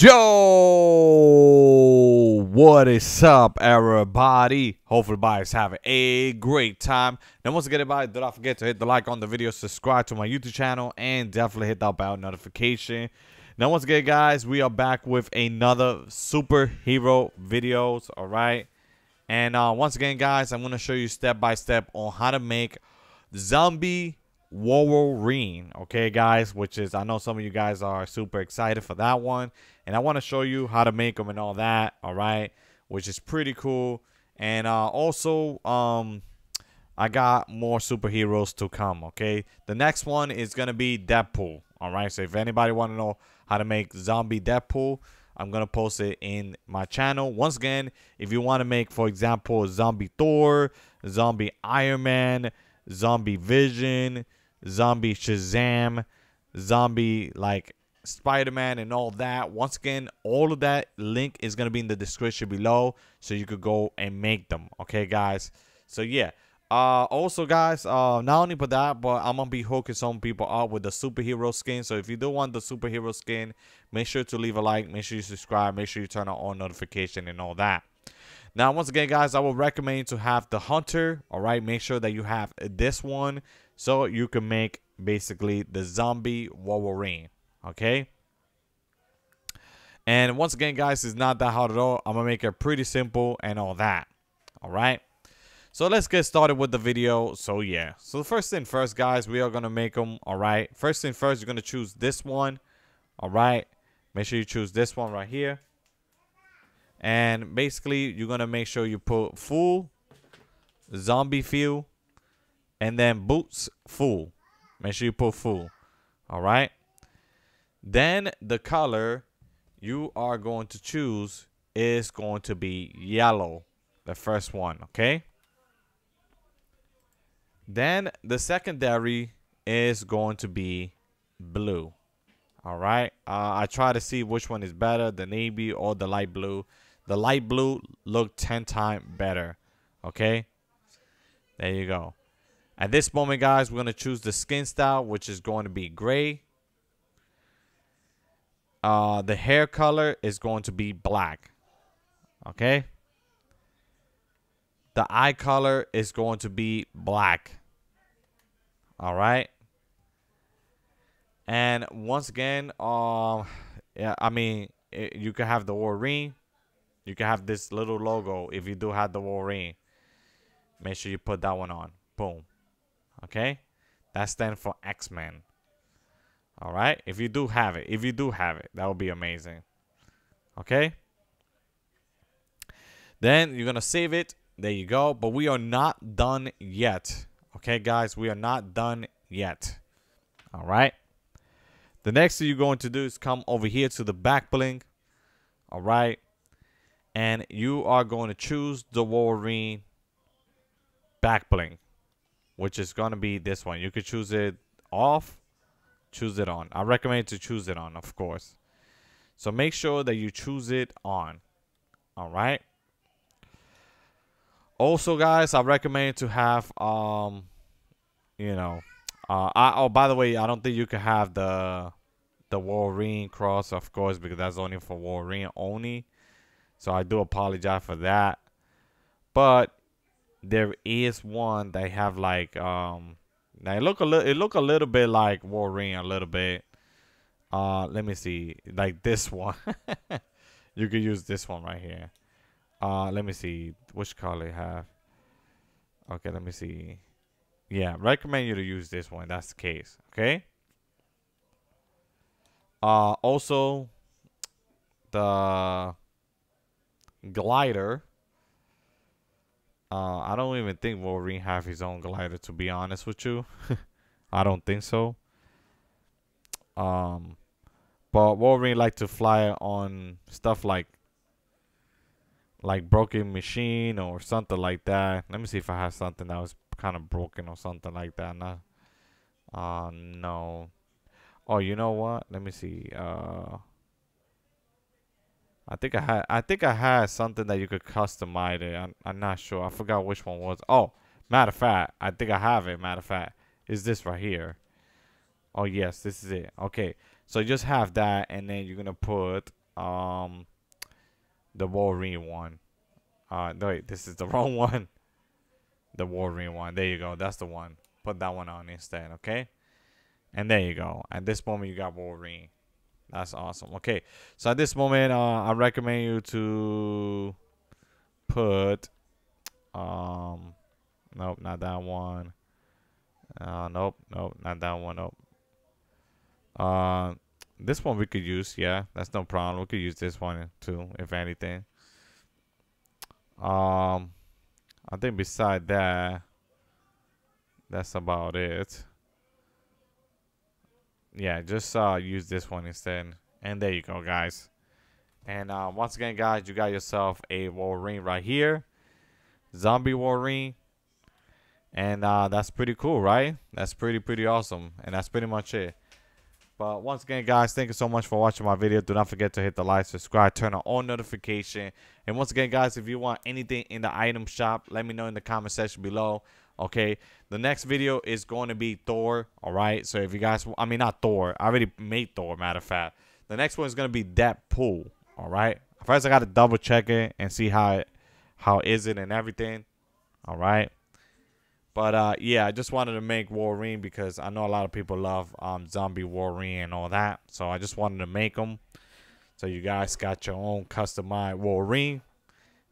Yo, what is up, everybody? Hopefully everybody's having a great time. And once again, everybody, do not forget to hit the like on the video, subscribe to my YouTube channel, and definitely hit that bell notification. Now, once again, guys, we are back with another superhero videos, all right? And once again, guys, I'm going to show you step-by-step on how to make zombie Wolverine, okay, guys, which is, I know some of you guys are super excited for that one, and I want to show you how to make them and all that, all right, which is pretty cool. And also I got more superheroes to come, okay? The next one is gonna be Deadpool, all right? So if anybody want to know how to make zombie Deadpool, I'm gonna post it in my channel. Once again, if you want to make, for example, zombie Thor, zombie Iron Man, zombie Vision, zombie Shazam, zombie like Spider-Man and all that, once again, all of that link is going to be in the description below, so you could go and make them, okay, guys? So yeah, also, guys, not only for that, but I'm gonna be hooking some people up with the superhero skin. So if you do want the superhero skin, make sure to leave a like, make sure you subscribe, make sure you turn on all notification and all that. Now, once again, guys, I will recommend to have the Hunter, all right? Make sure that you have this one so you can make basically the zombie Wolverine, okay? And once again, guys, it's not that hard at all. I'm going to make it pretty simple and all that, all right? So let's get started with the video. So, yeah. So, first thing first, guys, we are going to make them, all right? First thing first, you're going to choose this one, all right? Make sure you choose this one right here. And basically, you're going to make sure you put full, zombie fuel, and then boots full. Make sure you put full. All right. Then the color you are going to choose is going to be yellow. The first one. Okay. Then the secondary is going to be blue. All right. I try to see which one is better, the navy or the light blue. The light blue looked 10 times better, okay? There you go. At this moment, guys, we're going to choose the skin style, which is going to be gray. The hair color is going to be black, okay? The eye color is going to be black, all right? And once again, yeah, I mean, you can have the Wolverine. You can have this little logo if you do have the Wolverine. Make sure you put that one on. Boom. Okay? That stands for X-Men. All right? If you do have it. If you do have it. That would be amazing. Okay? Then you're going to save it. There you go. But we are not done yet. Okay, guys? We are not done yet. All right? The next thing you're going to do is come over here to the back bling. All right? And you are going to choose the Wolverine back bling, which is going to be this one. You could choose it off, choose it on. I recommend to choose it on, of course. So make sure that you choose it on. All right. Also, guys, I recommend to have, you know, oh, by the way, I don't think you can have the Wolverine cross, of course, because that's only for Wolverine only. So I do apologize for that, but there is one they have like they look a little, it look a little bit like Wolverine a little bit. Let me see, like this one. You could use this one right here. Let me see which color they have. Okay, let me see. Yeah, recommend you to use this one. That's the case. Okay. Also the glider, I don't even think Wolverine have his own glider, to be honest with you. I don't think so. But Wolverine like to fly on stuff like broken machine or something like that. Let me see if I have something that was kind of broken or something like that. No. No. Oh, you know what? Let me see. I think I had something that you could customize it. I'm not sure. I forgot which one was. Oh, matter of fact, I think I have it. Matter of fact, is this right here? Oh yes, this is it. Okay, so just have that, and then you're gonna put the Wolverine one. No, wait, this is the wrong one. The Wolverine one. There you go. That's the one. Put that one on instead, okay? And there you go. At this moment, you got Wolverine. That's awesome. Okay, so at this moment, I recommend you to put, nope, not that one. Nope, nope, not that one. Nope. This one we could use. Yeah, that's no problem. We could use this one too, if anything. I think beside that, that's about it. Yeah, just use this one instead. And there you go, guys. And once again, guys, you got yourself a Wolverine right here. Zombie Wolverine. And that's pretty cool, right? That's pretty awesome. And that's pretty much it. But once again, guys, thank you so much for watching my video. Do not forget to hit the like, subscribe, turn on all notifications. And once again, guys, if you want anything in the item shop, let me know in the comment section below. Okay, the next video is going to be Thor, all right? So if you guys, I mean, not Thor. I already made Thor, matter of fact. The next one is going to be Deadpool, all right? First, I got to double check it and see how is it and everything, all right? But, yeah, I just wanted to make Wolverine because I know a lot of people love Zombie Wolverine and all that. So I just wanted to make them. So you guys got your own customized Wolverine.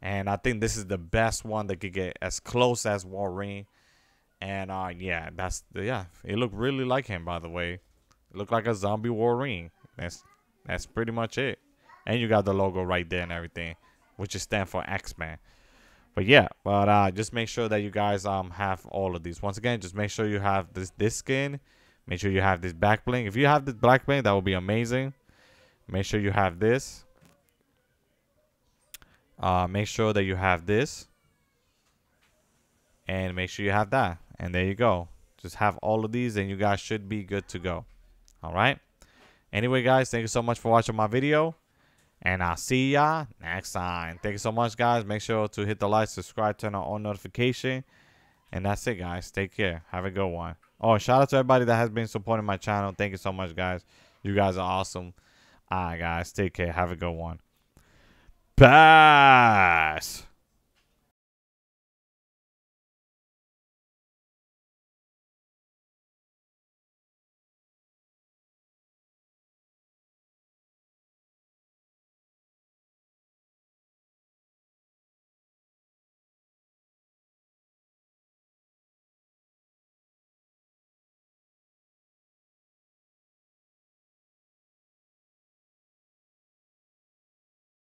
And I think this is the best one that could get as close as Wolverine. And yeah, that's it looked really like him, by the way. It looked like a zombie Wolverine. That's pretty much it. And you got the logo right there and everything, which is stand for X-Men. But yeah, but just make sure that you guys have all of these. Once again, just make sure you have this skin. Make sure you have this back bling. If you have this black bling, that will be amazing. Make sure you have this. Make sure that you have this. And make sure you have that. And there you go. Just have all of these and you guys should be good to go. All right. Anyway, guys, thank you so much for watching my video. And I'll see ya next time. Thank you so much, guys. Make sure to hit the like, subscribe, turn on all notifications. And that's it, guys. Take care. Have a good one. Oh, shout out to everybody that has been supporting my channel. Thank you so much, guys. You guys are awesome. All right, guys. Take care. Have a good one. Pass.